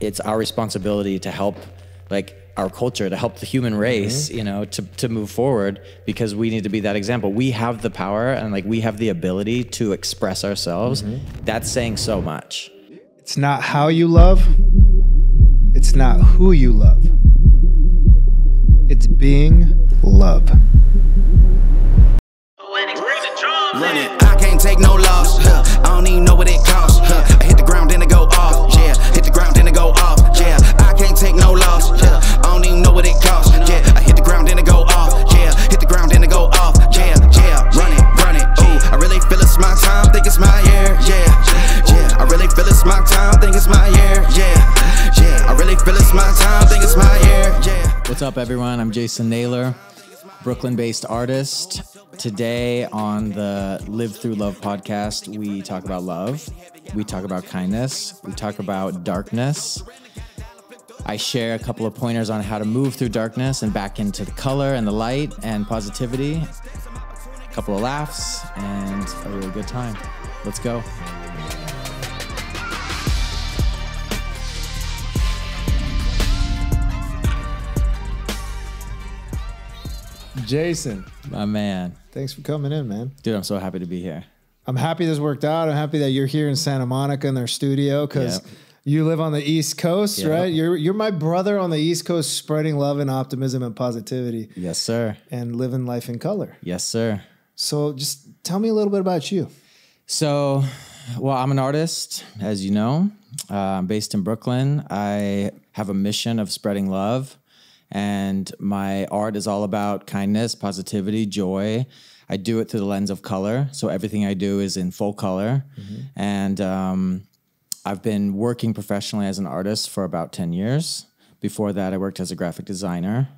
it's our responsibility to help, like, our culture, to help the human race, you know, to move forward, because we need to be that example. We have the power, and like, we have the ability to express ourselves. That's saying so much. It's not how you love, it's not who you love. It's being love. Run it. I can't take no loss. I don't even know what it costs. I hit the ground then it go off. Yeah, hit the ground then it go off. Yeah, I can't take no loss. I don't even know what it costs. Yeah, I hit the ground then it go off. Yeah, hit the ground then it go off. Yeah, yeah, run it. Ooh, I really feel it's my time. Think it's my year. Yeah, yeah, I really feel it's my time. Think it's my year. Yeah, yeah, I really feel it's my time. Think it's my year. Yeah. What's up, everyone? I'm Jason Naylor, Brooklyn-based artist. Today on the Live Through Love podcast, we talk about love, we talk about kindness, we talk about darkness. I share a couple of pointers on how to move through darkness and back into the color and the light and positivity. A couple of laughs and a really good time. Let's go. Jason. My man. Thanks for coming in, man. Dude, I'm so happy to be here. I'm happy this worked out. I'm happy that you're here in Santa Monica in their studio, because you live on the East Coast, right? You're my brother on the East Coast, spreading love and optimism and positivity. Yes, sir. And living life in color. Yes, sir. So just tell me a little bit about you. So, well, I'm an artist, as you know. I'm based in Brooklyn. I have a mission of spreading love. And my art is all about kindness, positivity, joy. I do it through the lens of color. So everything I do is in full color. And I've been working professionally as an artist for about 10 years. Before that, I worked as a graphic designer.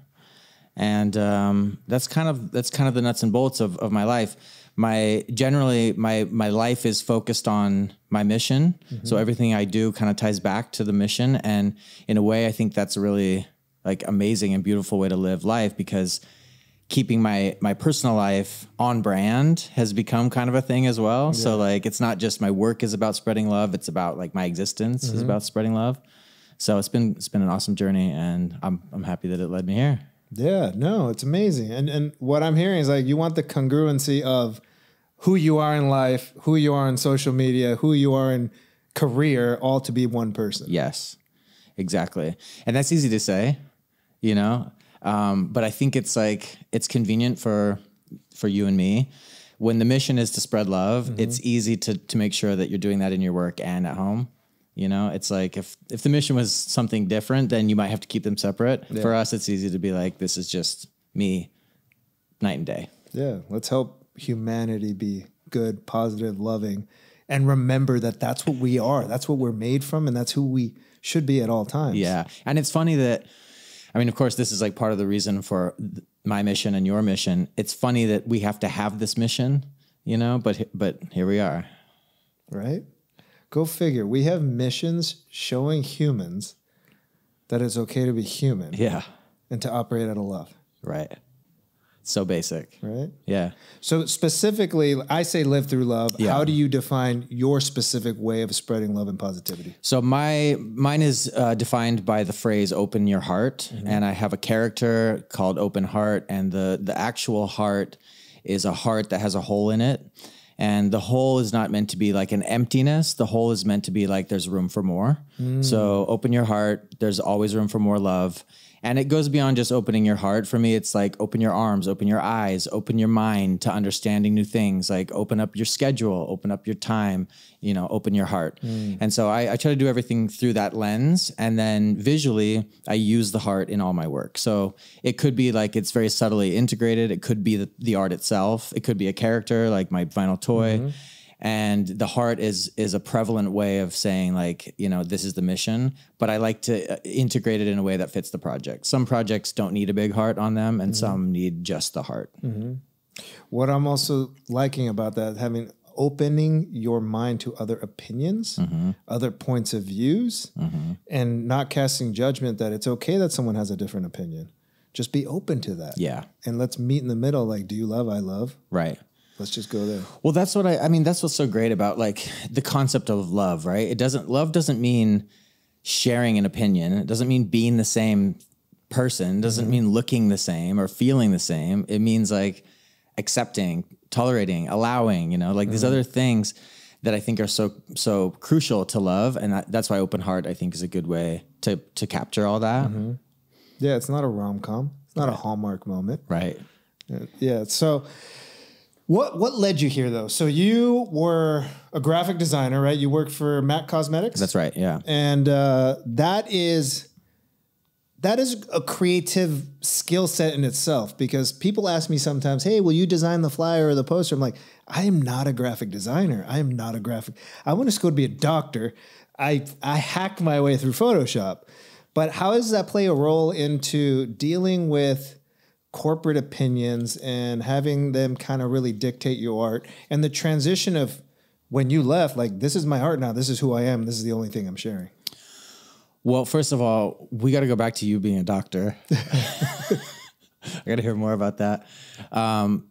And that's kind of the nuts and bolts of my life. Generally, my life is focused on my mission. So everything I do kind of ties back to the mission. And in a way, I think that's really like amazing and beautiful way to live life, because keeping my personal life on brand has become kind of a thing as well. So like, it's not just my work is about spreading love. It's about like my existence is about spreading love. So it's been an awesome journey, and I'm happy that it led me here. Yeah, no, it's amazing. And what I'm hearing is like, you want the congruency of who you are in life, who you are in social media, who you are in career, all to be one person. Yes, exactly. And that's easy to say. You know, but I think it's like, it's convenient for you and me. When the mission is to spread love, it's easy to make sure that you're doing that in your work and at home. You know, it's like, if the mission was something different, then you might have to keep them separate. For us, it's easy to be like, this is just me night and day. Yeah. Let's help humanity be good, positive, loving, and remember that that's what we are. That's what we're made from. And that's who we should be at all times. Yeah. And it's funny that, I mean, of course, this is like part of the reason for my mission and your mission. It's funny that we have to have this mission, you know, but here we are. Right? Go figure. We have missions showing humans that it's okay to be human. Yeah. And to operate out of love. Right. So basic. Right? Yeah. So specifically, I say live through love. Yeah. How do you define your specific way of spreading love and positivity? So mine is defined by the phrase open your heart. And I have a character called Open Heart. And the actual heart is a heart that has a hole in it. And the hole is not meant to be like an emptiness. The hole is meant to be like there's room for more. So open your heart. There's always room for more love. And it goes beyond just opening your heart. For me, it's like open your arms, open your eyes, open your mind to understanding new things, like open up your schedule, open up your time, you know, open your heart. And so I try to do everything through that lens. And then visually, I use the heart in all my work. So it could be like it's very subtly integrated. It could be the art itself. It could be a character, like my vinyl toy. And the heart is a prevalent way of saying like, you know, this is the mission, but I like to integrate it in a way that fits the project. Some projects don't need a big heart on them, and some need just the heart. What I'm also liking about that, having opening your mind to other opinions, other points of views, and not casting judgment that it's okay that someone has a different opinion. Just be open to that. Yeah. And let's meet in the middle. Like, do you love? I love. Right. Let's just go there. Well, that's what I mean, that's what's so great about like the concept of love, right? Love doesn't mean sharing an opinion. It doesn't mean being the same person. It doesn't mean looking the same or feeling the same. It means like accepting, tolerating, allowing, you know, like these other things that I think are so crucial to love. And that's why Open Heart, I think, is a good way to capture all that. Yeah, it's not a rom-com. It's not a Hallmark moment. Right. Yeah. So what led you here, though? So you were a graphic designer, right? You worked for Mac Cosmetics. That's right, yeah. And that is a creative skill set in itself, because people ask me sometimes, hey, will you design the flyer or the poster? I'm like, I am not a graphic designer. I am not a graphic. I went to school to be a doctor. I hacked my way through Photoshop. But how does that play a role into dealing with corporate opinions and having them kind of really dictate your art, and the transition of when you left, like, this is my art now, this is who I am, this is the only thing I'm sharing? Well, first of all, we got to go back to you being a doctor. I got to hear more about that.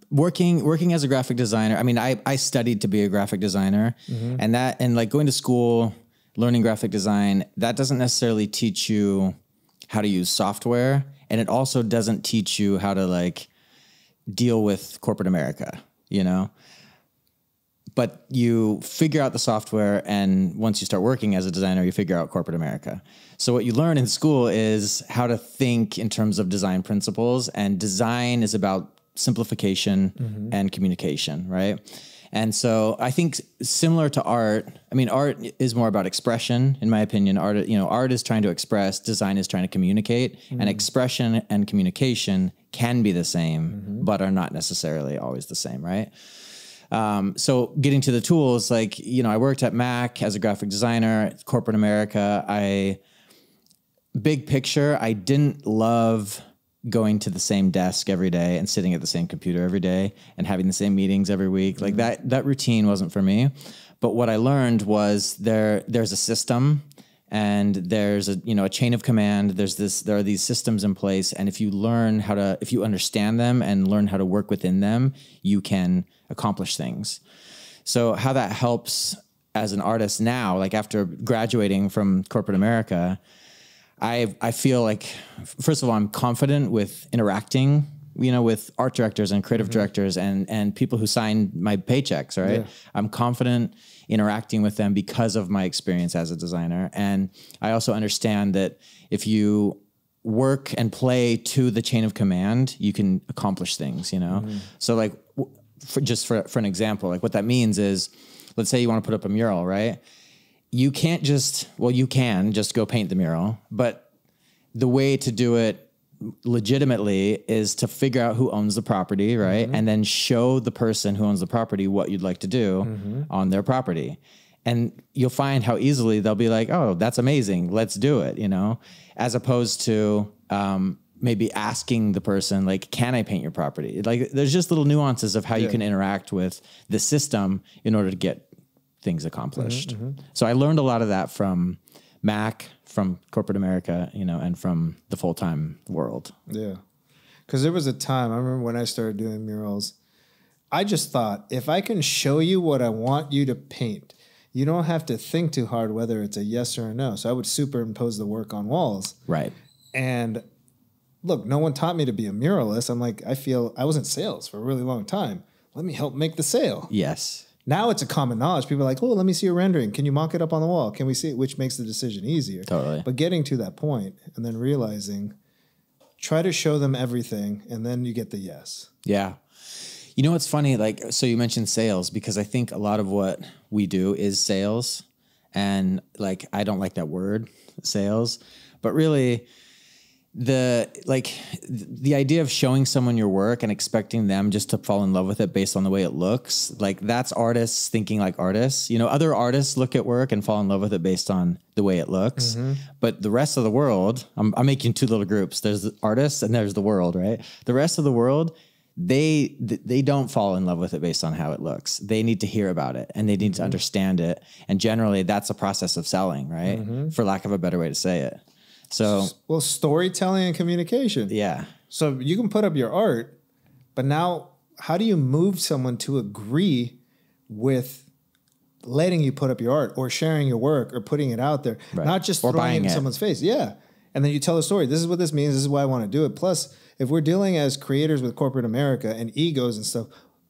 Working as a graphic designer, I mean, I studied to be a graphic designer, and that, and like going to school, learning graphic design, that doesn't necessarily teach you how to use software. And it also doesn't teach you how to like deal with corporate America, you know? But you figure out the software, and once you start working as a designer, you figure out corporate America. So what you learn in school is how to think in terms of design principles, and design is about simplification and communication, right? And so I think similar to art, I mean, art is more about expression, in my opinion. Art, you know, art is trying to express, design is trying to communicate, and expression and communication can be the same, but are not necessarily always the same, right? So getting to the tools, like, you know, I worked at Mac as a graphic designer, corporate America. Big picture, I didn't love going to the same desk every day and sitting at the same computer every day and having the same meetings every week. Like that routine wasn't for me. But what I learned was there's a system, and there's a, you know, a chain of command. There are these systems in place. And if you learn how to, if you understand them and learn how to work within them, you can accomplish things. So how that helps as an artist now, like after graduating from corporate America, I feel like, first of all, I'm confident with interacting, you know, with art directors and creative directors and people who sign my paychecks, right? Yeah. I'm confident interacting with them because of my experience as a designer. And I also understand that if you work and play to the chain of command, you can accomplish things, you know? So like, just for an example, like what that means is, let's say you want to put up a mural, right? You can't just, well, you can just go paint the mural, but the way to do it legitimately is to figure out who owns the property, right? And then show the person who owns the property what you'd like to do on their property. And you'll find how easily they'll be like, oh, that's amazing, let's do it, you know? As opposed to maybe asking the person, like, can I paint your property? Like, there's just little nuances of how you can interact with the system in order to get things accomplished. So I learned a lot of that from Mac, from corporate America, you know, and from the full-time world. Yeah. Because there was a time, I remember when I started doing murals, I just thought, if I can show you what I want you to paint, you don't have to think too hard whether it's a yes or a no. So I would superimpose the work on walls. Right. And look, no one taught me to be a muralist. I'm like, I was in sales for a really long time. Let me help make the sale. Yes. Now it's a common knowledge. People are like, oh, let me see your rendering. Can you mock it up on the wall? Can we see it? Which makes the decision easier. Totally. But getting to that point and then realizing, try to show them everything, and then you get the yes. Yeah. You know what's funny? Like, so you mentioned sales, because I think a lot of what we do is sales. And like, I don't like that word, sales. But really, the idea of showing someone your work and expecting them just to fall in love with it based on the way it looks, like, that's artists thinking like artists. You know, other artists look at work and fall in love with it based on the way it looks. But the rest of the world, I'm making two little groups. There's the artists and there's the world, right? The rest of the world, they don't fall in love with it based on how it looks. They need to hear about it, and they need to understand it. And generally that's a process of selling, right? For lack of a better way to say it. So, well, storytelling and communication. Yeah. So you can put up your art, but now how do you move someone to agree with letting you put up your art or sharing your work or putting it out there, right. Not just or throwing it in someone's face. Yeah. And then you tell a story. This is what this means. This is why I want to do it. Plus, if we're dealing as creators with corporate America and egos and stuff,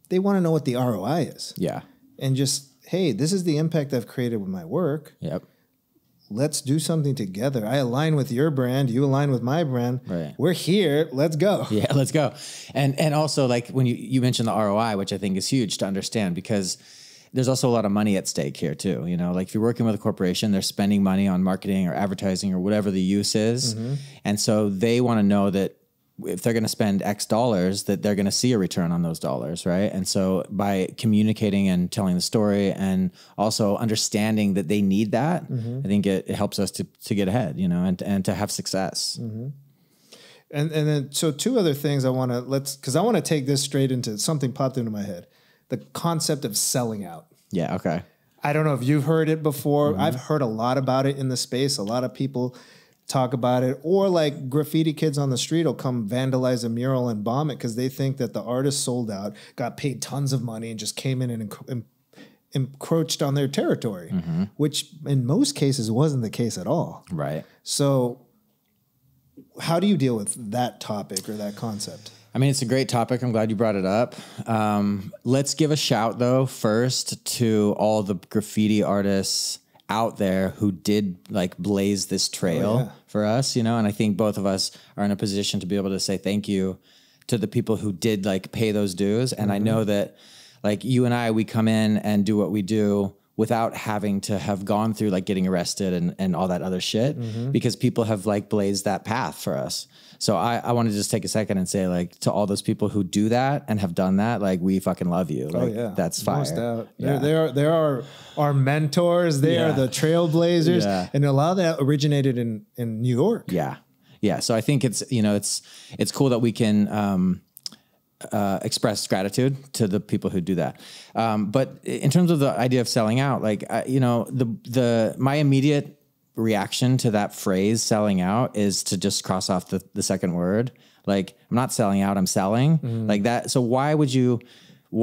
they want to know what the ROI is. Yeah. And just, hey, this is the impact I've created with my work. Yep. Let's do something together. I align with your brand. You align with my brand. Right. We're here. Let's go. Yeah, let's go. And also, like, when you mentioned the ROI, which I think is huge to understand, because there's also a lot of money at stake here too. You know, like if you're working with a corporation, they're spending money on marketing or advertising or whatever the use is. Mm-hmm. And so they want to know that if they're going to spend X dollars, that they're going to see a return on those dollars, right? And so by communicating and telling the story and also understanding that they need that, mm-hmm. I think it helps us to get ahead, you know, and to have success. Mm-hmm. And then, so two other things I want to, because I want to take this straight into something popped into my head. The concept of selling out. Yeah, okay. I don't know if you've heard it before. Mm-hmm. I've heard a lot about it in the space. A lot of people talk about it, or like graffiti kids on the street will come vandalize a mural and bomb it because they think that the artist sold out, got paid tons of money, and just came in and encroached on their territory, mm-hmm. which in most cases wasn't the case at all. Right. So how do you deal with that topic or that concept? I mean, it's a great topic. I'm glad you brought it up. Let's give a shout, though, first to all the graffiti artists out there who did, like, blaze this trail oh, yeah. for us, you know? And I think both of us are in a position to be able to say thank you to the people who did, like, pay those dues. And mm-hmm. I know that, like, you and I, we come in and do what we do without having to have gone through, like, getting arrested and all that other shit, mm-hmm. because people have, like, blazed that path for us. So I want to just take a second and say, like, to all those people who do that and have done that, like, we fucking love you. Like, oh, yeah. That's fire. Yeah. They are our mentors. They yeah. are the trailblazers. Yeah. And a lot of that originated in New York. Yeah. Yeah. So I think it's, you know, it's cool that we can express gratitude to the people who do that. But in terms of the idea of selling out, like, you know, my immediate reaction to that phrase selling out is to just cross off the second word. Like, I'm not selling out, I'm selling like that. So why would you,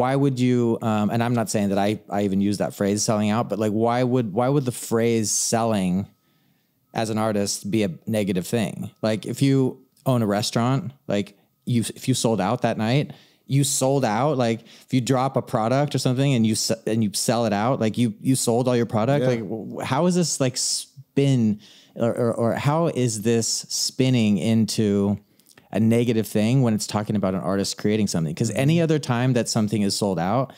and I'm not saying that I even use that phrase selling out, but like, why would the phrase selling as an artist be a negative thing? Like, if you own a restaurant, like if you sold out that night, you sold out. Like, if you drop a product or something and you sell it out, like you sold all your product. Yeah. Like, how is this like spin or how is this spinning into a negative thing when it's talking about an artist creating something? Because any other time that something is sold out,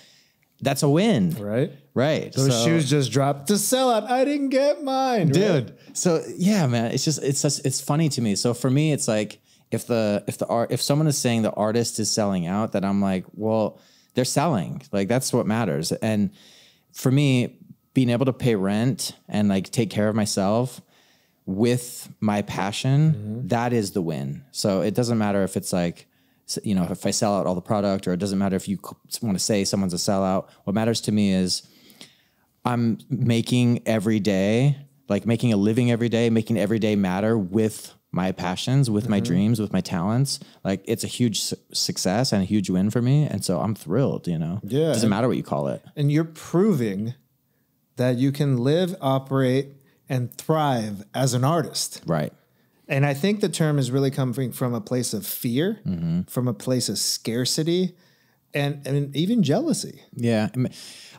that's a win. Right. Right. Those shoes just dropped to sell out. I didn't get mine, dude. Right? So yeah, man, it's funny to me. So for me, it's like, if someone is saying the artist is selling out, that I'm like, well, they're selling. Like, that's what matters. And for me, being able to pay rent and like take care of myself with my passion, mm-hmm. that is the win. So it doesn't matter if it's like, you know, if I sell out all the product, or it doesn't matter if you want to say someone's a sellout. What matters to me is I'm making every day, like making a living every day, making every day matter with my passions, with my dreams, with my talents. Like, it's a huge success and a huge win for me. And so I'm thrilled, you know? Yeah. It doesn't matter what you call it. And you're proving that you can live, operate, and thrive as an artist. Right. And I think the term is really coming from a place of fear, from a place of scarcity, and even jealousy. Yeah.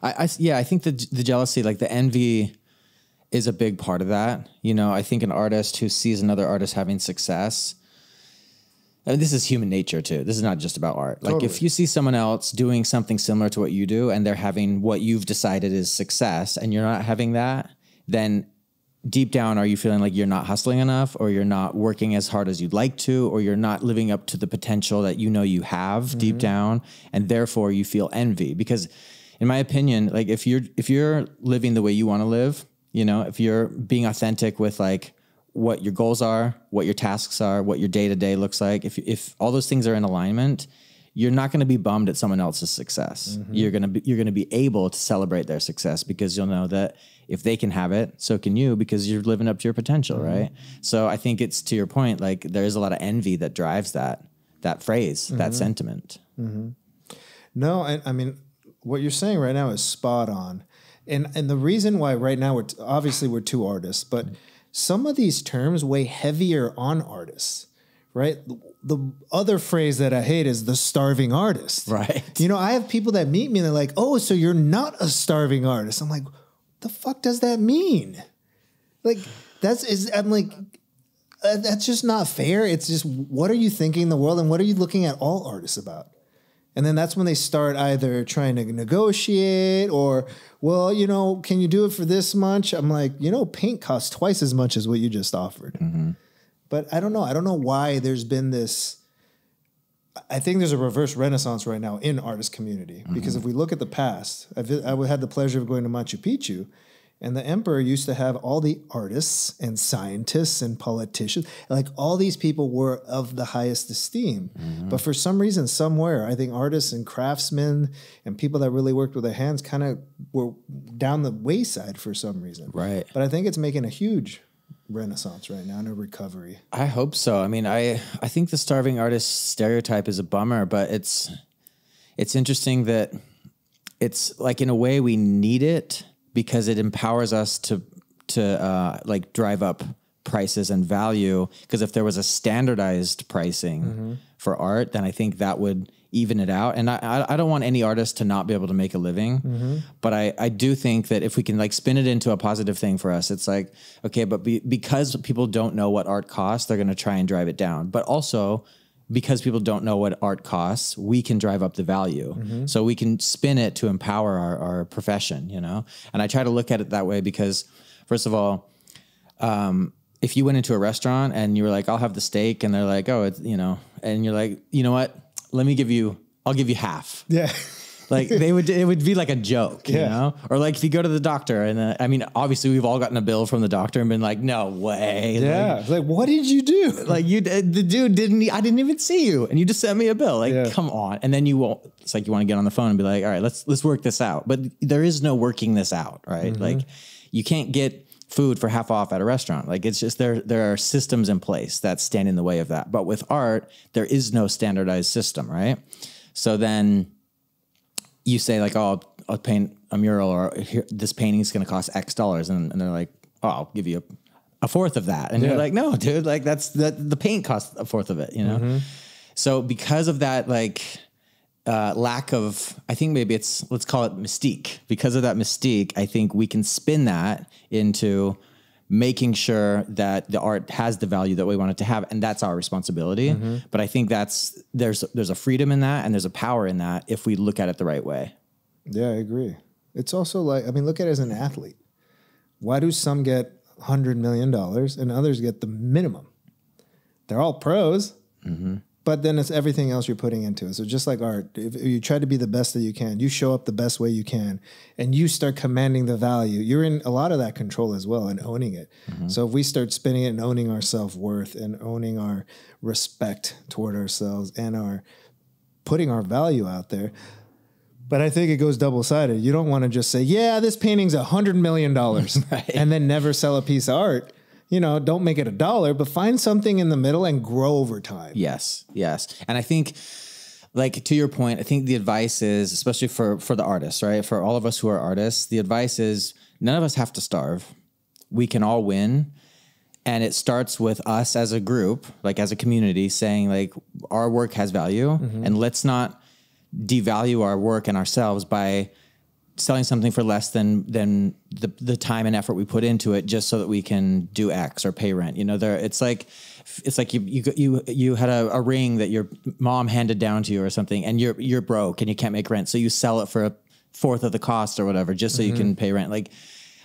I think the jealousy, like the envy, is a big part of that. You know, I think an artist who sees another artist having success, and this is human nature too. This is not just about art. Totally. Like, if you see someone else doing something similar to what you do and they're having what you've decided is success and you're not having that, then deep down, are you feeling like you're not hustling enough, or you're not working as hard as you'd like to, or you're not living up to the potential that you know you have deep down, and therefore you feel envy? Because in my opinion, like, if you're living the way you want to live, you know, if you're being authentic with like what your goals are, what your tasks are, what your day-to-day looks like, if all those things are in alignment, you're not going to be bummed at someone else's success. You're going to be able to celebrate their success, because you'll know that if they can have it, so can you, because you're living up to your potential. Right. So I think it's, to your point, like, there is a lot of envy that drives that phrase, that sentiment. No, I mean, what you're saying right now is spot on. And the reason why right now we're obviously we're two artists, but some of these terms weigh heavier on artists, right? The other phrase that I hate is the starving artist. Right. You know, I have people that meet me and they're like, oh, so you're not a starving artist. I'm like, what the fuck does that mean? Like, I'm like, that's just not fair. It's just, what are you thinking in the world? And what are you looking at all artists about? And then that's when they start either trying to negotiate or, well, you know, can you do it for this much? I'm like, you know, paint costs twice as much as what you just offered. Mm-hmm. But I don't know. I don't know why there's been this. I think there's a reverse renaissance right now in artist community. Mm-hmm. Because if we look at the past, I had the pleasure of going to Machu Picchu. And the emperor used to have all the artists and scientists and politicians. Like, all these people were of the highest esteem. Mm-hmm. But for some reason, somewhere, I think artists and craftsmen and people that really worked with their hands kind of were down the wayside for some reason. Right. But I think it's making a huge renaissance right now and a recovery. I hope so. I mean, I think the starving artist stereotype is a bummer, but it's interesting that it's like, in a way, we need it, because it empowers us to like drive up prices and value. Because if there was a standardized pricing mm-hmm. for art, then I think that would even it out. And I don't want any artist to not be able to make a living. Mm-hmm. But I do think that if we can like spin it into a positive thing for us, it's like, okay, but because people don't know what art costs, they're going to try and drive it down. But also, because people don't know what art costs, we can drive up the value. Mm-hmm. So we can spin it to empower our profession, you know? And I try to look at it that way because, first of all, if you went into a restaurant and you were like, I'll have the steak, and they're like, oh, it's, you know, and you're like, you know what? I'll give you half. Yeah. Like, it would be like a joke, you know? Or like if you go to the doctor and I mean, obviously we've all gotten a bill from the doctor and been like, no way. Yeah. Like what did you do? Like the dude I didn't even see you and you just sent me a bill. Like, come on. And then it's like, you want to get on the phone and be like, all right, let's work this out. But there is no working this out, right? Mm-hmm. Like, you can't get food for half off at a restaurant. Like, it's just, there are systems in place that stand in the way of that. But with art, there is no standardized system, right? So then, you say like, oh, I'll paint a mural, or this painting is going to cost X dollars. And they're like, oh, I'll give you a fourth of that. And you're like, no, dude, like the paint costs a fourth of it, you know? Mm-hmm. So because of that, like lack of, I think maybe it's, let's call it mystique. Because of that mystique, I think we can spin that into making sure that the art has the value that we want it to have. And that's our responsibility. Mm-hmm. But I think there's a freedom in that and there's a power in that if we look at it the right way. Yeah, I agree. It's also like, I mean, look at it as an athlete. Why do some get $100 million and others get the minimum? They're all pros, mm-hmm. but then it's everything else you're putting into it. So just like art, if you try to be the best that you can, you show up the best way you can, and you start commanding the value, you're in a lot of that control as well and owning it. Mm-hmm. So if we start spinning it and owning our self-worth and owning our respect toward ourselves and our putting our value out there. But I think it goes double-sided. You don't want to just say, yeah, this painting's $100 million right. and then never sell a piece of art. You know, don't make it a dollar, but find something in the middle and grow over time. Yes, yes. And I think, like, to your point, I think the advice is, especially for the artists, right? For all of us who are artists, the advice is none of us have to starve. We can all win. And it starts with us as a group, like as a community, saying, like, our work has value. Mm-hmm. And let's not devalue our work and ourselves by selling something for less than the time and effort we put into it, just so that we can do X or pay rent. You know, it's like you had a ring that your mom handed down to you or something, and you're broke and you can't make rent, so you sell it for a fourth of the cost or whatever, just so mm-hmm. you can pay rent. Like,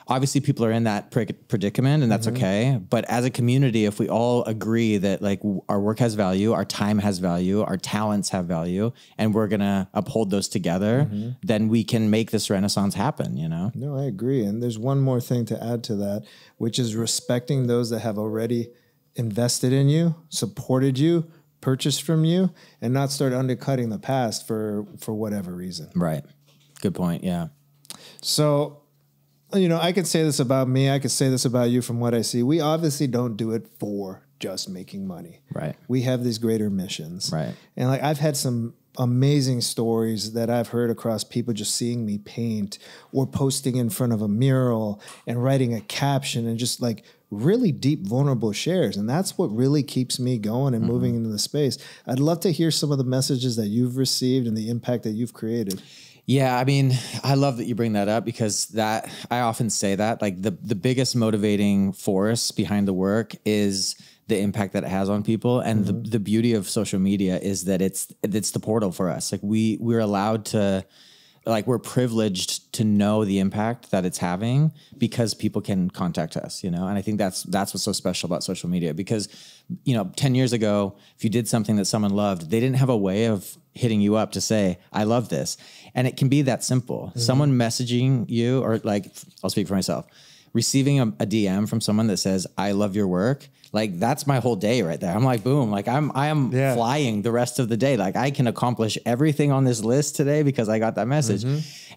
obviously people are in that predicament, and that's mm-hmm. okay. But as a community, if we all agree that like our work has value, our time has value, our talents have value, and we're going to uphold those together, mm-hmm. then we can make this renaissance happen, you know? No, I agree. And there's one more thing to add to that, which is respecting those that have already invested in you, supported you, purchased from you, and not start undercutting the past for whatever reason. Right. Good point. Yeah. So, you know, I could say this about me. I could say this about you from what I see. We obviously don't do it for just making money. Right. We have these greater missions. Right. And like, I've had some amazing stories that I've heard across people just seeing me paint or posting in front of a mural and writing a caption and just like really deep, vulnerable shares. And that's what really keeps me going and moving into the space. I'd love to hear some of the messages that you've received and the impact that you've created. Yeah. I mean, I love that you bring that up because that I often say that like the biggest motivating force behind the work is the impact that it has on people. And the beauty of social media is that it's the portal for us. Like we're allowed to, like we're privileged to know the impact that it's having because people can contact us, you know? And I think that's what's so special about social media because, you know, 10 years ago, if you did something that someone loved, they didn't have a way of hitting you up to say, I love this. And it can be that simple. Someone messaging you or like, I'll speak for myself, receiving a DM from someone that says, I love your work. Like that's my whole day right there. I'm like, boom, like I am flying the rest of the day. Like I can accomplish everything on this list today because I got that message.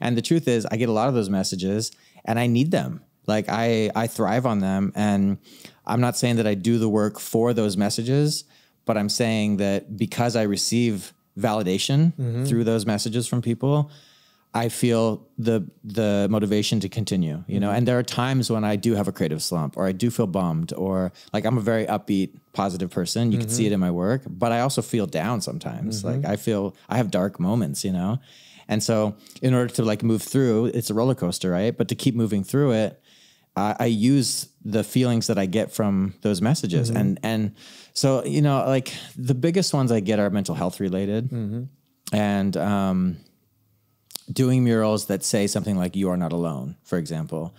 And the truth is I get a lot of those messages and I need them. Like I thrive on them. And I'm not saying that I do the work for those messages, but I'm saying that because I receive validation through those messages from people, I feel the motivation to continue, you know, and there are times when I do have a creative slump or I do feel bummed or like I'm a very upbeat, positive person. You can see it in my work, but I also feel down sometimes. Like I have dark moments, you know? And so in order to like move through, it's a roller coaster, right? But to keep moving through it, I use the feelings that I get from those messages. And so, you know, like the biggest ones I get are mental health related and, doing murals that say something like you are not alone, for example,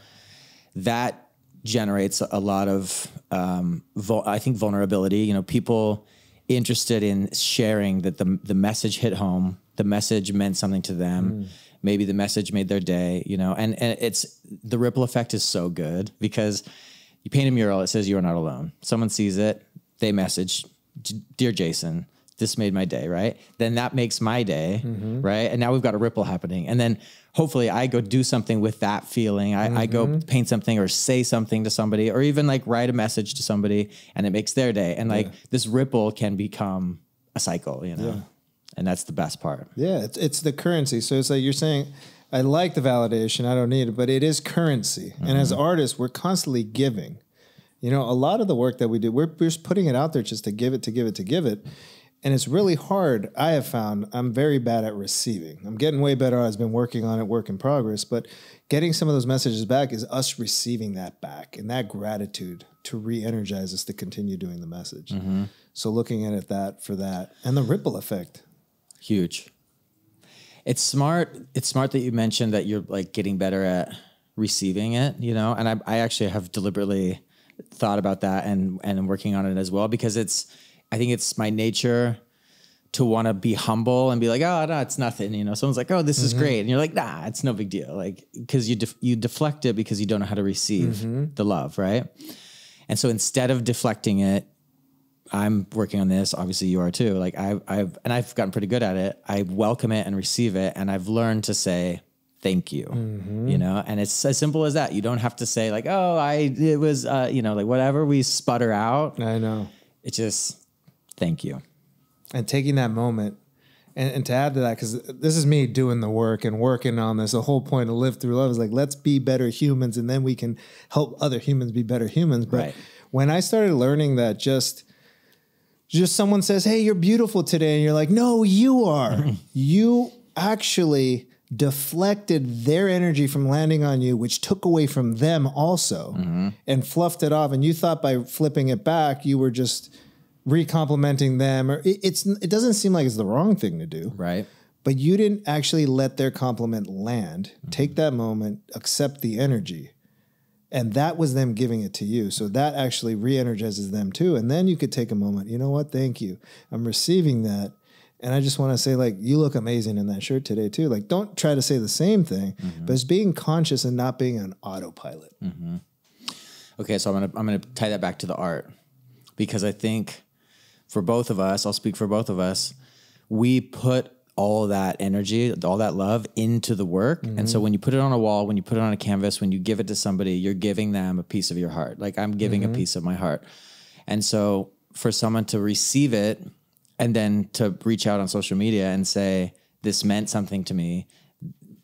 that generates a lot of, I think vulnerability, you know, people interested in sharing that the message hit home, the message meant something to them. Maybe the message made their day, you know, and it's the ripple effect is so good because you paint a mural, it says you are not alone. Someone sees it, they message, dear Jason, this made my day, right? Then that makes my day, right? And now we've got a ripple happening. And then hopefully I go do something with that feeling. I go paint something or say something to somebody or even like write a message to somebody and it makes their day. And like this ripple can become a cycle, you know? And that's the best part. Yeah, it's the currency. So it's like you're saying, I like the validation, I don't need it, but it is currency. And as artists, we're constantly giving. You know, a lot of the work that we do, we're just putting it out there just to give it, to give it, to give it. And it's really hard, I have found, I'm very bad at receiving. I'm getting way better. I've been working on it, work in progress. But getting some of those messages back is us receiving that back and that gratitude to re-energize us to continue doing the message. So looking at it for that and the ripple effect. Huge. It's smart. It's smart that you mentioned that you're like getting better at receiving it, you know, and I actually have deliberately thought about that and I'm working on it as well because it's, I think it's my nature to want to be humble and be like, oh, no, it's nothing. You know, someone's like, oh, this is great. And you're like, nah, it's no big deal. Like, cause you deflect it because you don't know how to receive the love. Right. And so instead of deflecting it, I'm working on this. Obviously you are too. Like I've gotten pretty good at it. I welcome it and receive it. And I've learned to say, thank you, you know, and it's as simple as that. You don't have to say like, oh, you know, like whatever we sputter out. I know. It just, thank you. And taking that moment and to add to that, because this is me doing the work and working on this. The whole point of Live Through Love is like, let's be better humans and then we can help other humans be better humans. But when I started learning that just someone says, hey, you're beautiful today. And you're like, no, you are. You actually deflected their energy from landing on you, which took away from them also and fluffed it off. And you thought by flipping it back, you were just re-complimenting them, or it doesn't seem like it's the wrong thing to do, right? But you didn't actually let their compliment land. Take that moment, accept the energy, and that was them giving it to you. So that actually re-energizes them too. And then you could take a moment. You know what? Thank you. I'm receiving that, and I just want to say, like, you look amazing in that shirt today too. Like, don't try to say the same thing, but it's being conscious and not being on autopilot. Okay, so I'm gonna tie that back to the art because I think. For both of us, I'll speak for both of us, we put all that energy, all that love into the work. And so when you put it on a wall, when you put it on a canvas, when you give it to somebody, you're giving them a piece of your heart. Like I'm giving a piece of my heart. And so for someone to receive it And then to reach out on social media and say, this meant something to me.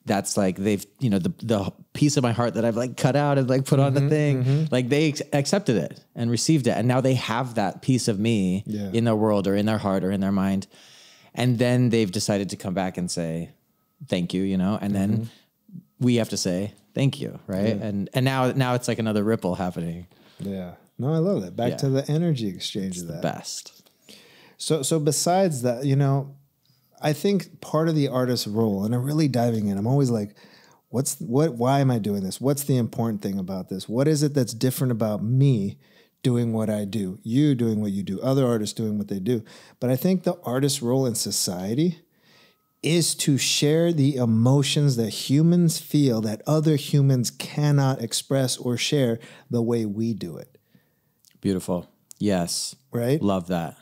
That's like, they've, you know, the piece of my heart that I've like cut out and like put on the thing, like they accepted it and received it. And now they have that piece of me in their world or in their heart or in their mind. And then they've decided to come back and say, thank you, you know, and then we have to say, thank you. Right. And now it's like another ripple happening. Yeah. No, I love that. Back to the energy exchange of that. The best. So besides that, you know, I think part of the artist's role, and I'm really diving in, I'm always like, why am I doing this? What's the important thing about this? What is it that's different about me doing what I do, you doing what you do, other artists doing what they do? But I think the artist's role in society is to share the emotions that humans feel that other humans cannot express or share the way we do it. Beautiful. Yes. Right? Love that.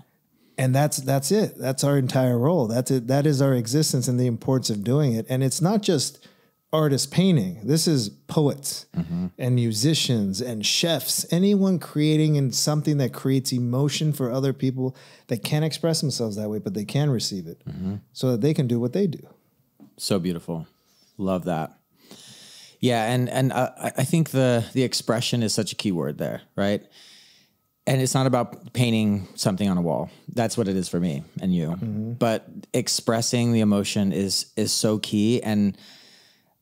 And that's it. That's our entire role. That's it. That is our existence and the importance of doing it. And it's not just artists painting. This is poets and musicians and chefs, anyone creating in something that creates emotion for other people that can't express themselves that way, but they can receive it so that they can do what they do. So beautiful. Love that. Yeah. And I think the expression is such a key word there, right? And it's not about painting something on a wall. That's what it is for me and you. But expressing the emotion is so key. And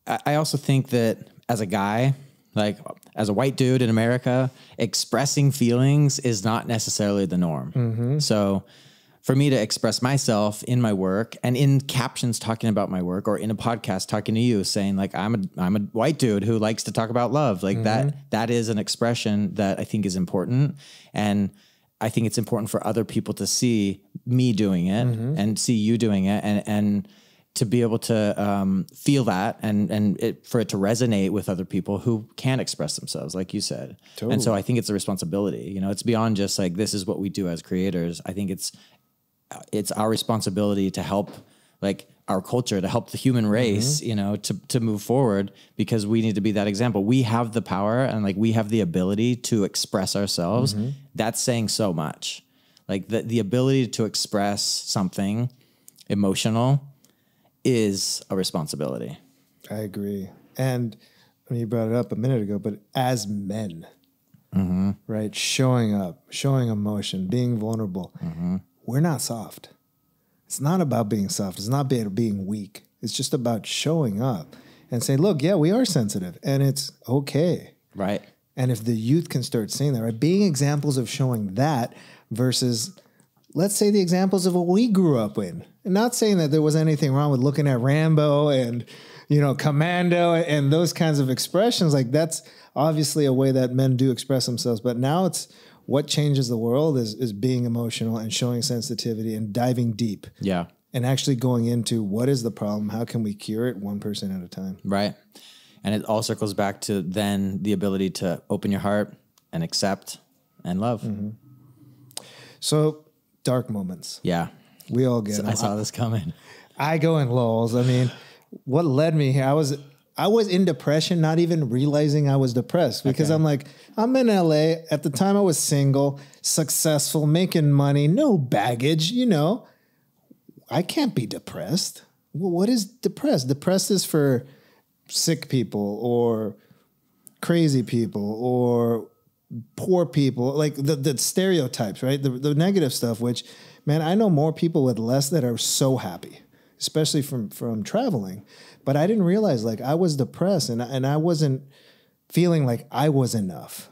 I also think that as a guy, like as a white dude in America, expressing feelings is not necessarily the norm. So for me to express myself in my work and in captions talking about my work or in a podcast talking to you saying like, I'm a white dude who likes to talk about love. Like that is an expression that I think is important. And I think it's important for other people to see me doing it and see you doing it and to be able to feel that and for it to resonate with other people who can't express themselves, like you said. Totally. And so I think it's a responsibility, you know, it's beyond just like, this is what we do as creators. I think it's our responsibility to help like our culture, to help the human race, you know, to move forward because we need to be that example. We have the power and like, we have the ability to express ourselves. That's saying so much. Like the ability to express something emotional is a responsibility. I agree. And I mean, you brought it up a minute ago, but as men, right? Showing up, showing emotion, being vulnerable. We're not soft. It's not about being soft. It's not about being weak. It's just about showing up and saying, look, yeah, we are sensitive and it's okay. Right. And if the youth can start seeing that, right? Being examples of showing that versus let's say the examples of what we grew up in. And not saying that there was anything wrong with looking at Rambo and, you know, Commando and those kinds of expressions. Like that's obviously a way that men do express themselves, but now it's, what changes the world is being emotional and showing sensitivity and diving deep. Yeah. And actually going into what is the problem? How can we cure it one person at a time? Right. And it all circles back to then the ability to open your heart and accept and love. So dark moments. Yeah. We all get them. I saw this coming. I go in lulls. I mean, what led me here? I was in depression, not even realizing I was depressed because I'm like, I'm in LA. At the time I was single, successful, making money, no baggage, you know, I can't be depressed. Well, what is depressed? Depressed is for sick people or crazy people or poor people, like the stereotypes, right? The negative stuff, which man, I know more people with less that are so happy, especially from traveling. But I didn't realize like I was depressed and I wasn't feeling like I was enough.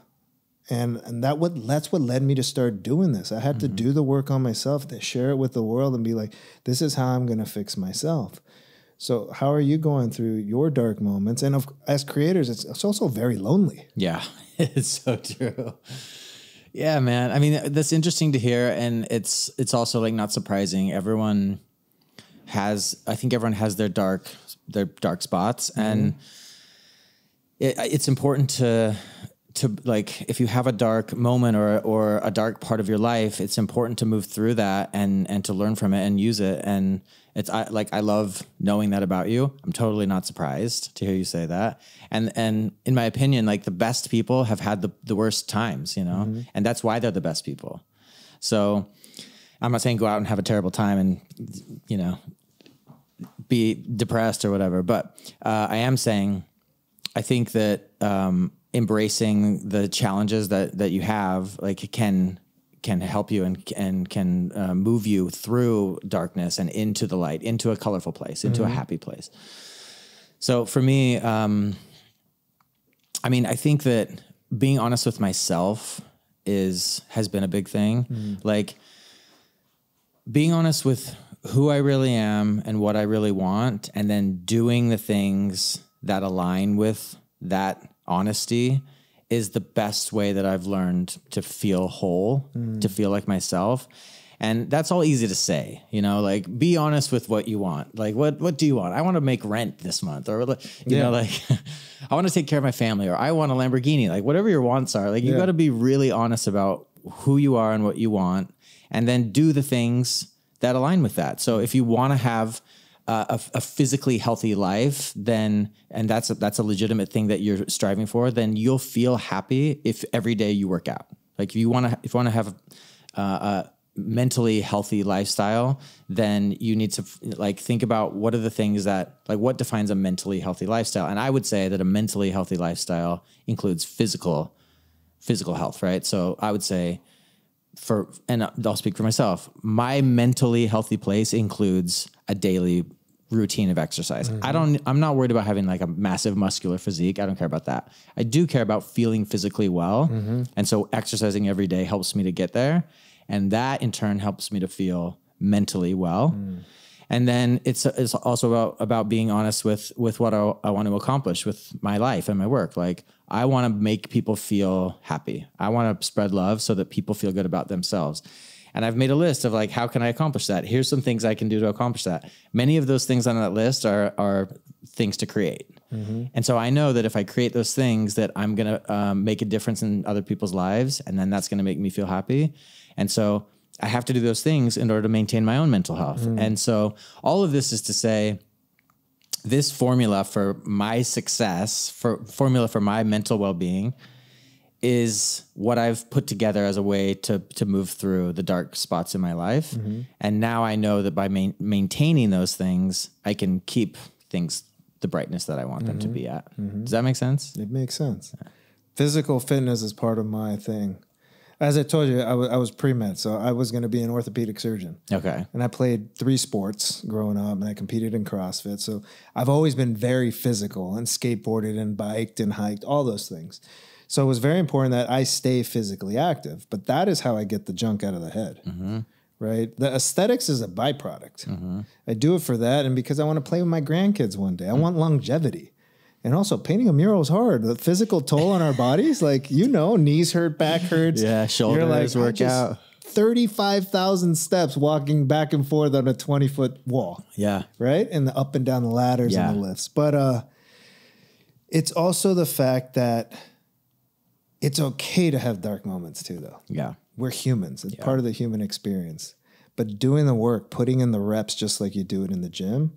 And that's what led me to start doing this. I had to do the work on myself, to share it with the world and be like, this is how I'm going to fix myself. So how are you going through your dark moments? And as creators, it's also very lonely. Yeah, it's so true. Yeah, man. I mean, that's interesting to hear. And it's also like not surprising. Everyone has, I think everyone has their dark spots. And it's important to like, if you have a dark moment or a dark part of your life, it's important to move through that and to learn from it and use it. And I love knowing that about you. I'm totally not surprised to hear you say that. And in my opinion, like the best people have had the worst times, you know, and that's why they're the best people. So I'm not saying go out and have a terrible time and, you know, be depressed or whatever. But I am saying I think that embracing the challenges that you have, like, can help you and can move you through darkness and into the light, into a colorful place, into a happy place. So for me, I mean, I think that being honest with myself has been a big thing. Like being honest with who I really am and what I really want, and then doing the things that align with that honesty is the best way that I've learned to feel whole, to feel like myself. And that's all easy to say, you know, like be honest with what you want. Like, what do you want? I want to make rent this month, or, you know, like I want to take care of my family, or I want a Lamborghini, like whatever your wants are, like you got to be really honest about who you are and what you want, and then do the things that align with that. So if you want to have a physically healthy life, then, and that's a legitimate thing that you're striving for, then you'll feel happy if every day you work out. Like if you want to have a mentally healthy lifestyle, then you need to like think about what are the things that, like, what defines a mentally healthy lifestyle. And I would say that a mentally healthy lifestyle includes physical health, right? So I would say, and I'll speak for myself, my mentally healthy place includes a daily routine of exercise. I'm not worried about having like a massive muscular physique. I don't care about that. I do care about feeling physically well. And so exercising every day helps me to get there. And that in turn helps me to feel mentally well. And then it's also about being honest with what I want to accomplish with my life and my work. Like, I want to make people feel happy. I want to spread love so that people feel good about themselves. And I've made a list of, like, how can I accomplish that? Here's some things I can do to accomplish that. Many of those things on that list are things to create. And so I know that if I create those things, that I'm going to make a difference in other people's lives, and then that's going to make me feel happy. And so I have to do those things in order to maintain my own mental health. And so all of this is to say, this formula for my success, formula for my mental well-being, is what I've put together as a way to move through the dark spots in my life. And now I know that by maintaining those things, I can keep things the brightness that I want them to be at. Does that make sense? It makes sense. Yeah. Physical fitness is part of my thing. As I told you, I was pre-med, so I was going to be an orthopedic surgeon. Okay. And I played 3 sports growing up, and I competed in CrossFit. So I've always been very physical, and skateboarded and biked and hiked, all those things. So it was very important that I stay physically active, but that is how I get the junk out of the head, right? The aesthetics is a byproduct. I do it for that, and because I want to play with my grandkids one day. I want longevity. And also, painting a mural is hard. The physical toll on our bodies, like, you know, knees hurt, back hurts. Yeah, shoulders work out. 35,000 steps walking back and forth on a 20-foot wall. Yeah. Right? And the up and down the ladders and the lifts. But it's also the fact that it's okay to have dark moments too, though. Yeah. We're humans. It's part of the human experience. But doing the work, putting in the reps just like you do it in the gym,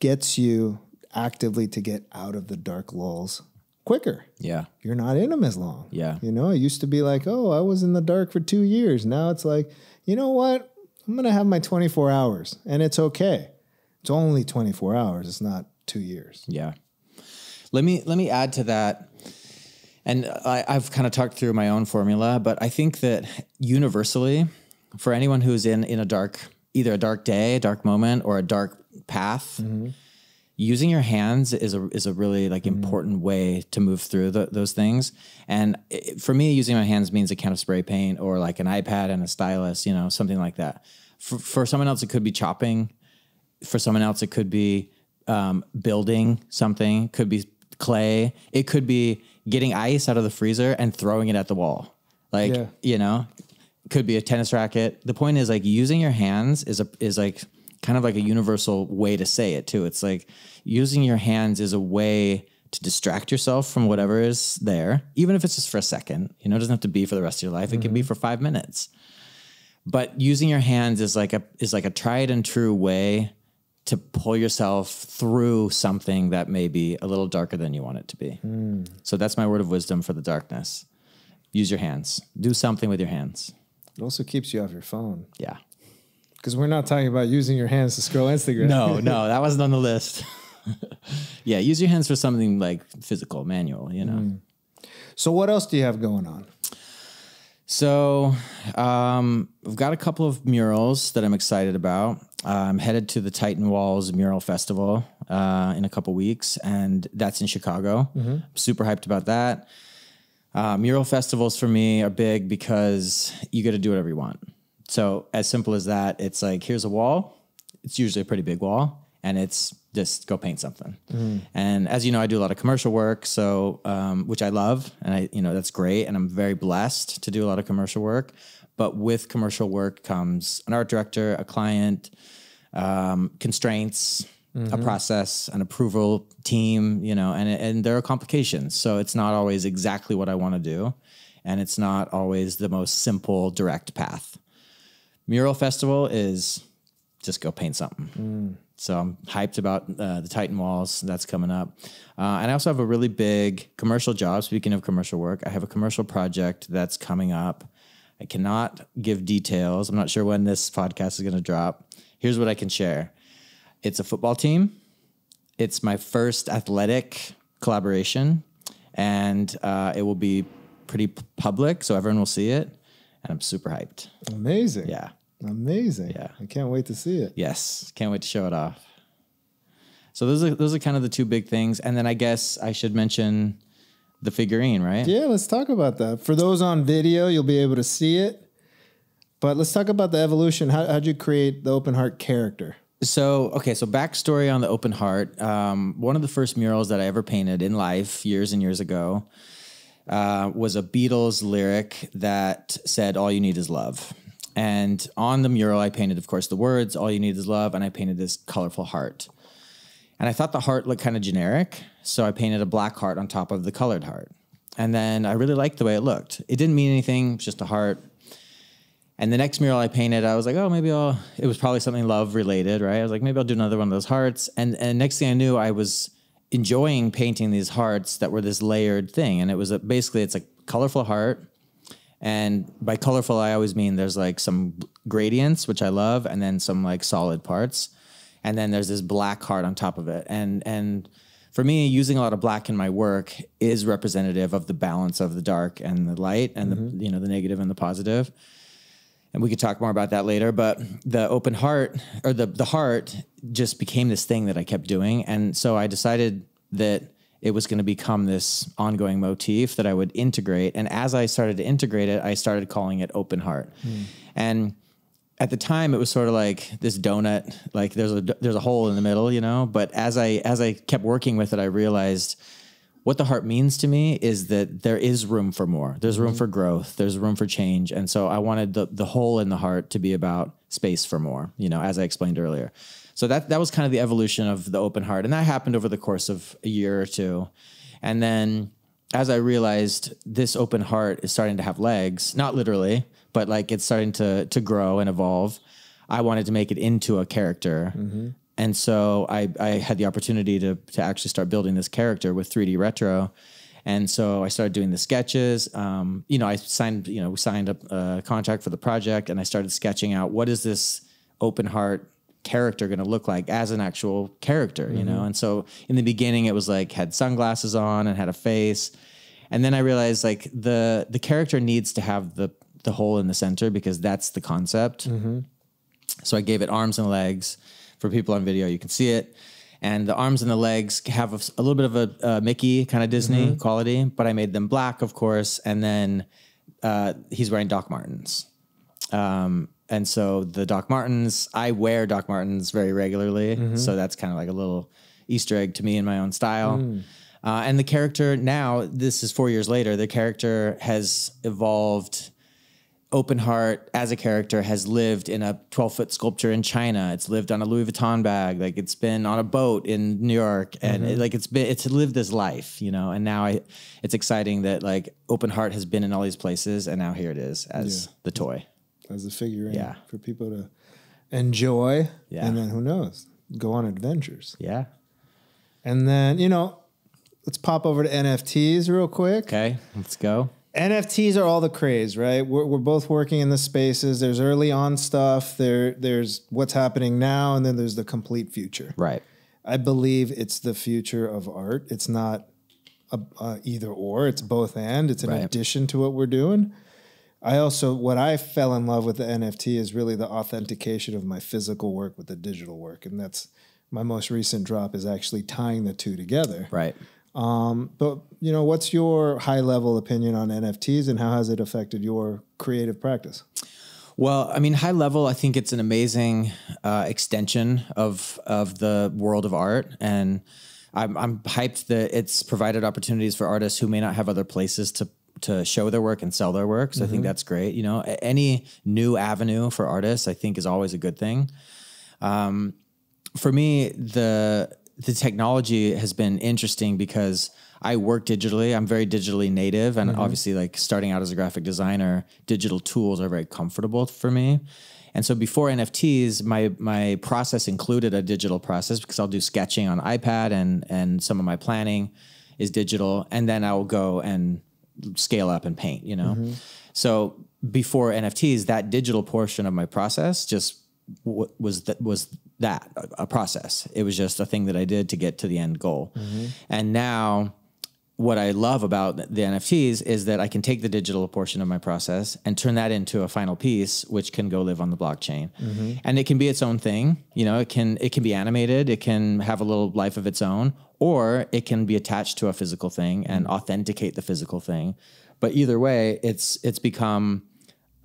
gets you actively to get out of the dark lulls quicker. Yeah. You're not in them as long. Yeah. You know, it used to be like, oh, I was in the dark for 2 years. Now it's like, you know what? I'm going to have my 24 hours and it's okay. It's only 24 hours. It's not 2 years. Yeah. Let me add to that. And I've kind of talked through my own formula, but I think that universally, for anyone who's in a dark, either a dark day, a dark moment, or a dark path, using your hands is a really, like, important way to move through those things. And for me, using my hands means a can of spray paint or like an iPad and a stylus, you know, something like that. For someone else, it could be chopping. For someone else, it could be building something. It could be clay. It could be getting ice out of the freezer and throwing it at the wall. Like, you know, it could be a tennis racket. The point is, like, using your hands is like kind of like a universal way to say it too. It's like using your hands is a way to distract yourself from whatever is there, even if it's just for a second. You know, it doesn't have to be for the rest of your life. It can be for 5 minutes. But using your hands is like a tried and true way to pull yourself through something that may be a little darker than you want it to be. So that's my word of wisdom for the darkness. Use your hands. Do something with your hands. It also keeps you off your phone. Yeah. Because we're not talking about using your hands to scroll Instagram. No, that wasn't on the list. Yeah, use your hands for something like physical, manual, you know. So what else do you have going on? So I've got a couple of murals that I'm excited about. I'm headed to the Titan Walls Mural Festival in a couple weeks, and that's in Chicago. I'm super hyped about that. Mural festivals for me are big because you get to do whatever you want. So as simple as that, it's like, here's a wall. It's usually a pretty big wall, and it's just go paint something. And as you know, I do a lot of commercial work, so which I love, and I, you know, that's great, and I'm very blessed to do a lot of commercial work. But with commercial work comes an art director, a client, constraints, a process, an approval team, you know, and there are complications. So it's not always exactly what I want to do, and it's not always the most simple, direct path. Mural Festival is just go paint something. So I'm hyped about the Titan Walls. That's coming up. And I also have a really big commercial job. Speaking of commercial work, I have a commercial project that's coming up. I cannot give details. I'm not sure when this podcast is going to drop. Here's what I can share. It's a football team. It's my first athletic collaboration, and it will be pretty public, so everyone will see it. And I'm super hyped. Amazing. Yeah. Amazing. Yeah. I can't wait to see it. Yes. Can't wait to show it off. So those are kind of the two big things. And then I guess I should mention the figurine, right? Yeah. Let's talk about that. For those on video, you'll be able to see it. But let's talk about the evolution. How'd you create the Open Heart character? So, okay. So backstory on the Open Heart. One of the first murals that I ever painted in life years and years ago was a Beatles lyric that said, all you need is love. And on the mural, I painted, of course, the words, all you need is love. And I painted this colorful heart. And I thought the heart looked kind of generic. So I painted a black heart on top of the colored heart. And then I really liked the way it looked. It didn't mean anything. It was just a heart. And the next mural I painted, I was like, oh, maybe I'll, it was probably something love related, right? I was like, maybe I'll do another one of those hearts. And next thing I knew, I was enjoying painting these hearts that were this layered thing. And it was a, basically, it's a colorful heart. And by colorful, I always mean there's like some gradients, which I love, and then some like solid parts. And then there's this black heart on top of it. And for me, using a lot of black in my work is representative of the balance of the dark and the light and the, you know, the negative and the positive. And we could talk more about that later, but the open heart or the heart just became this thing that I kept doing. And so I decided that it was going to become this ongoing motif that I would integrate. And as I started to integrate it, I started calling it Open Heart. And at the time it was sort of like this donut, like there's a hole in the middle, you know, but as I kept working with it, I realized what the heart means to me is that there is room for more. There's room for growth. There's room for change. And so I wanted the hole in the heart to be about space for more, you know, as I explained earlier. So that was kind of the evolution of the Open Heart. And that happened over the course of a year or two. And then as I realized this open heart is starting to have legs, not literally, but like it's starting to grow and evolve, I wanted to make it into a character. And so I had the opportunity to actually start building this character with 3D Retro. And so I started doing the sketches. You know, we signed up a contract for the project, and I started sketching out what is this open heart character going to look like as an actual character, you know? And so in the beginning, it was like had sunglasses on and had a face. And then I realized like the character needs to have the hole in the center because that's the concept. So I gave it arms and legs. For people on video, you can see it. And the arms and the legs have a little bit of a Mickey kind of Disney quality, but I made them black, of course. And then he's wearing Doc Martens. And so the Doc Martens, I wear Doc Martens very regularly. So that's kind of like a little Easter egg to me in my own style. And the character now, this is 4 years later, the character has evolved. Open Heart as a character has lived in a 12-foot sculpture in China. It's lived on a Louis Vuitton bag. Like it's been on a boat in New York, and it's lived this life, you know. And now it's exciting that like Open Heart has been in all these places, and now here it is as the toy, as a figurine, for people to enjoy. And then who knows, go on adventures. And then, you know, let's pop over to NFTs real quick. Okay, let's go. NFTs are all the craze, right? We're both working in the spaces. There's early on stuff. There's what's happening now, and then there's the complete future. Right. I believe it's the future of art. It's not either or. It's both and. It's an addition to what we're doing. I also, what I fell in love with the NFT is really the authentication of my physical work with the digital work. And that's my most recent drop is actually tying the two together. Right. But you know, what's your high level opinion on NFTs and how has it affected your creative practice? Well, I mean, high level, I think it's an amazing extension of the world of art. And I'm hyped that it's provided opportunities for artists who may not have other places to show their work and sell their work. So I think that's great. You know, any new avenue for artists, I think, is always a good thing. For me, the technology has been interesting because I work digitally. I'm very digitally native. And obviously, like, starting out as a graphic designer, digital tools are very comfortable for me. And so before NFTs, my process included a digital process because I'll do sketching on iPad and some of my planning is digital. And then I'll go and scale up and paint, you know? So before NFTs, that digital portion of my process just was a process. It was just a thing that I did to get to the end goal. And now what I love about the NFTs is that I can take the digital portion of my process and turn that into a final piece, which can go live on the blockchain. And it can be its own thing. You know, it can be animated. It can have a little life of its own, or it can be attached to a physical thing and authenticate the physical thing. But either way, it's become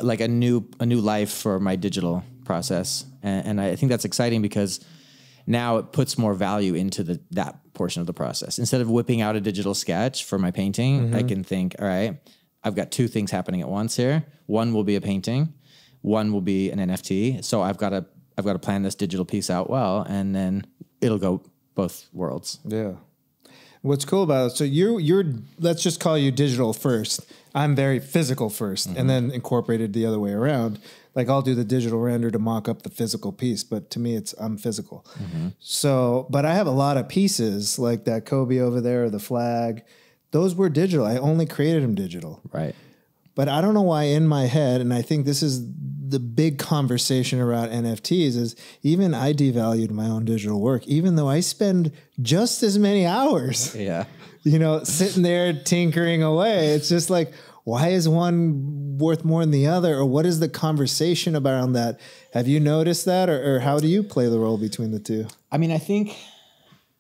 like a new life for my digital process. And I think that's exciting because now it puts more value into that portion of the process. Instead of whipping out a digital sketch for my painting, I can think, all right, I've got two things happening at once here. One will be a painting, one will be an NFT. So I've got to plan this digital piece out well, and then it'll go both worlds. Yeah. What's cool about it, so you're let's just call you digital first. I'm very physical first, and then incorporated the other way around. Like, I'll do the digital render to mock up the physical piece, but to me I'm physical. So, but I have a lot of pieces like that Kobe over there or the flag. Those were digital. I only created them digital. Right. But I don't know why in my head, and I think this is the big conversation around NFTs, is even I devalued my own digital work, even though I spend just as many hours, you know, sitting there tinkering away. It's just like, why is one worth more than the other? Or what is the conversation around that? Have you noticed that? Or how do you play the role between the two? I mean, I think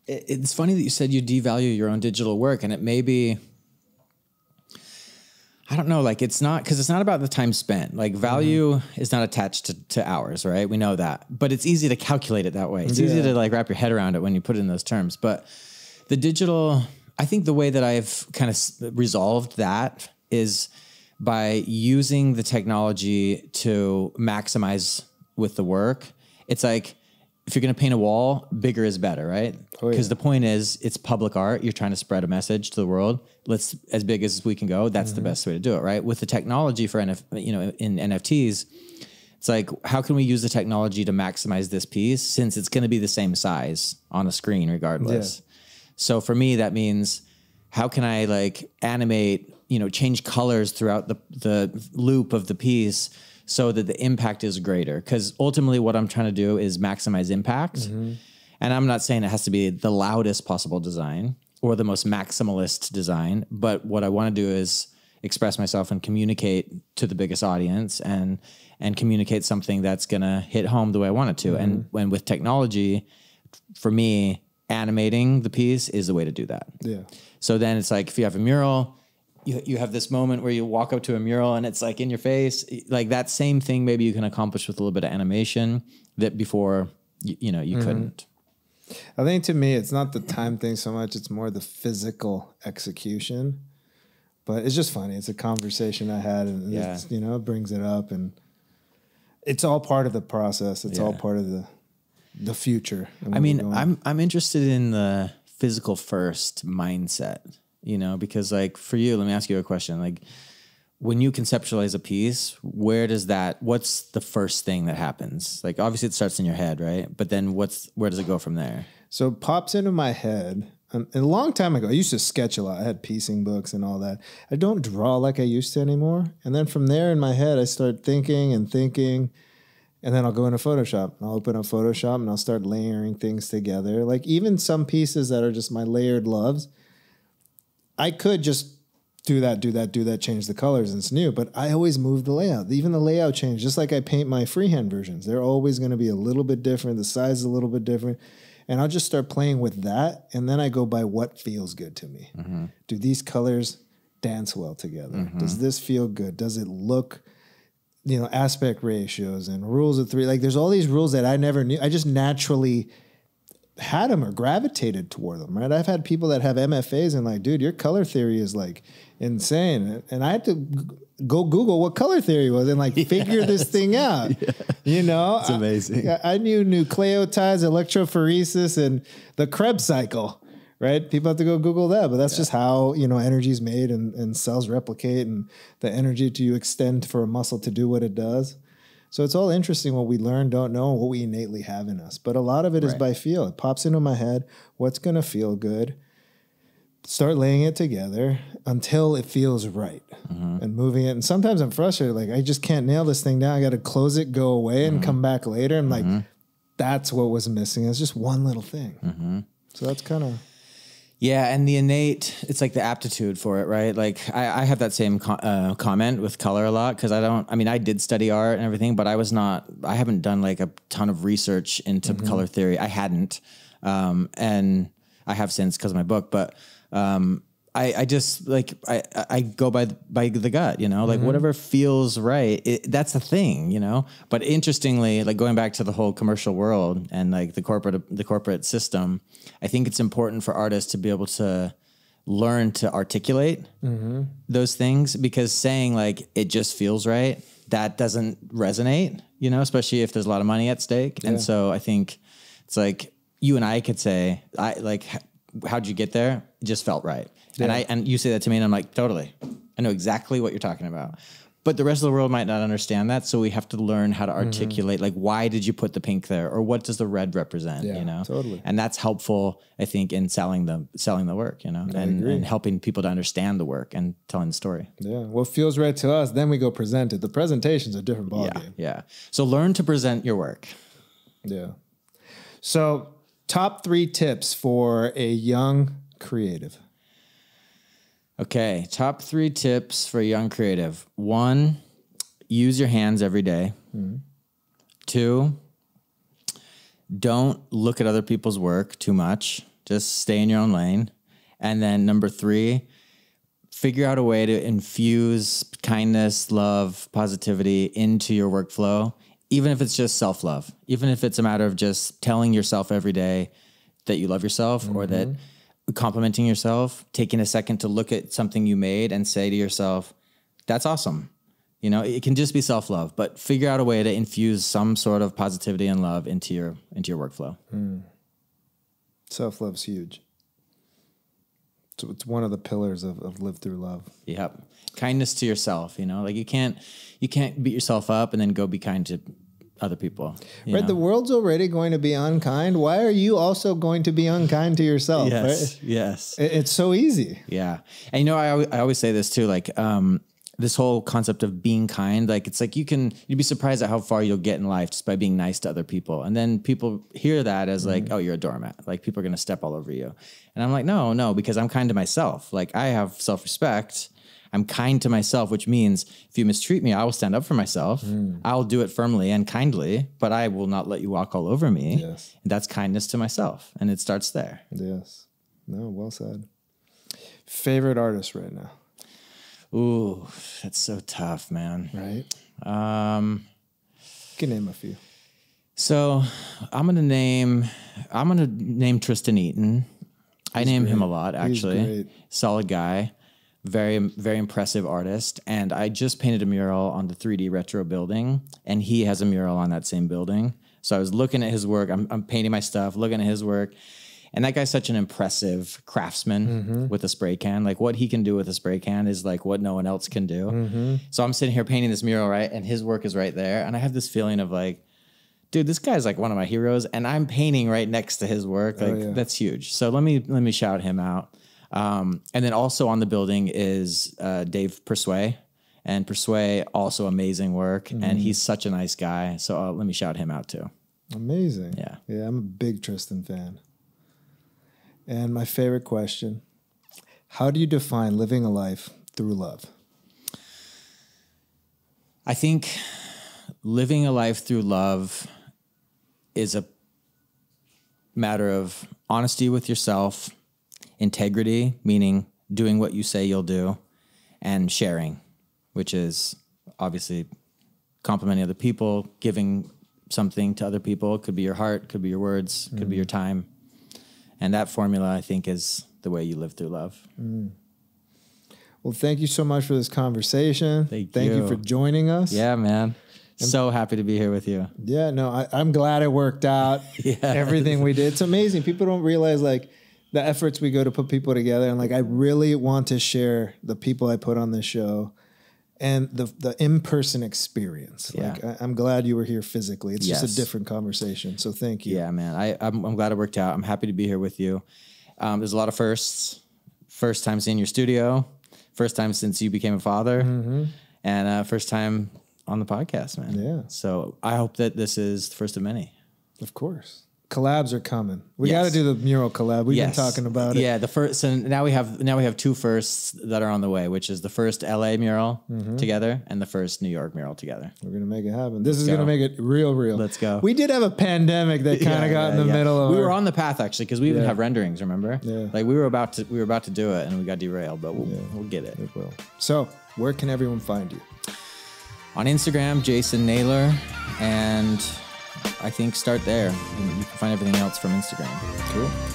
it's funny that you said you devalue your own digital work, and it may be, I don't know, like, it's not, because it's not about the time spent. Like, value is not attached to hours, right? We know that. But it's easy to calculate it that way. It's easy to, like, wrap your head around it when you put it in those terms. But the digital, I think the way that I've kind of resolved that is by using the technology to maximize with the work. It's like, if you're going to paint a wall, bigger is better, right? Because the point is, it's public art. You're trying to spread a message to the world. Let's, as big as we can go, that's the best way to do it, right? With the technology for, you know, in NFTs, it's like, how can we use the technology to maximize this piece since it's going to be the same size on a screen regardless? So for me, that means, how can I, like, animate, you know, change colors throughout the loop of the piece so that the impact is greater? Because ultimately what I'm trying to do is maximize impact. And I'm not saying it has to be the loudest possible design or the most maximalist design, but what I want to do is express myself and communicate to the biggest audience and communicate something that's going to hit home the way I want it to. And with technology, for me, animating the piece is the way to do that. So then it's like, if you have a mural, you have this moment where you walk up to a mural and it's like in your face, like that same thing maybe you can accomplish with a little bit of animation that before, you know, you couldn't. I think to me, it's not the time thing so much. It's more the physical execution, but it's just funny. It's a conversation I had, and it's, you know, it brings it up, and it's all part of the process. It's all part of the future. I mean, I'm interested in the physical first mindset. You know, because, like, for you, let me ask you a question. Like, when you conceptualize a piece, where does that, what's the first thing that happens? Like, obviously it starts in your head, right? But then where does it go from there? So it pops into my head. And a long time ago, I used to sketch a lot. I had piecing books and all that. I don't draw like I used to anymore. And then from there in my head, I start thinking. And then I'll go into Photoshop. And I'll open up Photoshop and I'll start layering things together. Like even some pieces that are just my layered loves, I could just do that, change the colors and it's new. But I always move the layout. Even the layout change, just like I paint my freehand versions. They're always going to be a little bit different. The size is a little bit different. And I'll just start playing with that. And then I go by what feels good to me. Mm-hmm. Do these colors dance well together? Mm-hmm. Does this feel good? Does it look, you know, aspect ratios and rules of three? Like there's all these rules that I never knew. I just naturally had them or gravitated toward them, right? I've had people that have MFAs and like, dude, your color theory is like insane. And I had to go Google what color theory was and like figure this thing out. Yeah. You know, it's amazing. I knew nucleotides, electrophoresis, and the Krebs cycle, right? People have to go Google that, but that's just how, you know, energy is made and cells replicate and the energy to you extend for a muscle to do what it does. So it's all interesting what we learn, don't know, and what we innately have in us. But a lot of it is by feel. It pops into my head. What's going to feel good? Start laying it together until it feels right and moving it. And sometimes I'm frustrated. Like, I just can't nail this thing down. I got to close it, go away, and come back later. And like, that's what was missing. It's just one little thing. So that's kind of... Yeah, and the innate, it's like the aptitude for it, right? Like I have that same comment with color a lot because I did study art and everything, but I haven't done like a ton of research into color theory. I hadn't, and I have since because of my book, but I just like, I go by the gut, you know, like whatever feels right, that's the thing, you know? But interestingly, like going back to the whole commercial world and like the corporate system, I think it's important for artists to be able to learn to articulate those things, because saying like, it just feels right, that doesn't resonate, you know, especially if there's a lot of money at stake. Yeah. And so I think it's like, you and I could say, how'd you get there? It just felt right. Yeah. And you say that to me and I'm like, totally. I know exactly what you're talking about. But the rest of the world might not understand that. So we have to learn how to articulate, like, why did you put the pink there? Or what does the red represent? Yeah, you know, totally. And that's helpful, I think, in selling the work, you know, and helping people to understand the work and telling the story. Yeah. What feels right to us, then we go present it. The presentation's a different ballgame. Yeah. So learn to present your work. Yeah. So top 3 tips for a young creative. Okay, top 3 tips for a young creative. 1, use your hands every day. 2, don't look at other people's work too much. Just stay in your own lane. And then number 3, figure out a way to infuse kindness, love, positivity into your workflow, even if it's just self-love, even if it's a matter of just telling yourself every day that you love yourself or that... complimenting yourself, taking a second to look at something you made and say to yourself, that's awesome. You know, it can just be self-love, but figure out a way to infuse some sort of positivity and love into your workflow. Self-love's huge. So it's one of the pillars of Live Through Love. Yep. Kindness to yourself, you know, like you can't beat yourself up and then go be kind to other people. Right. Know? The world's already going to be unkind. Why are you also going to be unkind to yourself? Yes. Right? Yes. It's so easy. Yeah. And you know, I always say this too, like, this whole concept of being kind, like, it's like, you'd be surprised at how far you'll get in life just by being nice to other people. And then people hear that as like, oh, you're a doormat. Like people are going to step all over you. And I'm like, no, because I'm kind to myself. Like I have self-respect. I'm kind to myself, which means if you mistreat me, I will stand up for myself. I'll do it firmly and kindly, but I will not let you walk all over me. Yes. And that's kindness to myself. And it starts there. Yes. No, well said. Favorite artist right now? Ooh, that's so tough, man. Right? You can name a few. So I'm going to name Tristan Eaton. I name him a lot, actually. Solid guy. Very, very impressive artist. And I just painted a mural on the 3D retro building, and he has a mural on that same building. So I was looking at his work. I'm painting my stuff, looking at his work. And that guy's such an impressive craftsman with a spray can. Like what he can do with a spray can is like what no one else can do. So I'm sitting here painting this mural, right? And his work is right there. And I have this feeling of like, dude, this guy's like one of my heroes, and I'm painting right next to his work. Like, that's huge. So let me shout him out. And then also on the building is Dave Persue, and Persue, also amazing work. Mm-hmm. And he's such a nice guy. So let me shout him out too. Amazing. Yeah. Yeah. I'm a big Tristan fan. And my favorite question, how do you define living a life through love? I think living a life through love is a matter of honesty with yourself, integrity, meaning doing what you say you'll do, and sharing, which is obviously complimenting other people, giving something to other people. It could be your heart, could be your words, could be your time. And that formula, I think, is the way you live through love. Mm. Well, thank you so much for this conversation. Thank you for joining us. Yeah, man. So happy to be here with you. Yeah, no, I'm glad it worked out. Everything we did. It's amazing. People don't realize, like, the efforts we go to put people together. And like, I really want to share the people I put on this show and the in-person experience. Yeah. Like, I'm glad you were here physically. It's just a different conversation. So thank you. Yeah, man. I'm glad it worked out. I'm happy to be here with you. There's a lot of firsts. First time seeing your studio. First time since you became a father. Mm-hmm. And first time on the podcast, man. Yeah. So I hope that this is the first of many. Of course. Collabs are coming. We got to do the mural collab. We've been talking about it. Yeah, the first, and now we have two firsts that are on the way, which is the first LA mural together and the first New York mural together. We're gonna make it happen. This is gonna make it real. Let's go. We did have a pandemic that kind of got in the middle of. We were on the path actually because we even have renderings. Remember? Yeah. Like we were about to do it and we got derailed, but we'll get it. It will. So where can everyone find you? On Instagram, Jason Naylor, and. I think start there. You can find everything else from Instagram.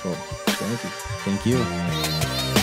Cool. Thank you.